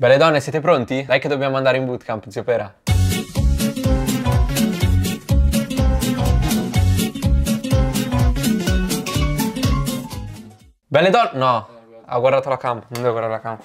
Belle donne, siete pronti? Dai che dobbiamo andare in bootcamp, zio Pera. Belle donne... No, ha guardato la cam, non devo guardare la cam.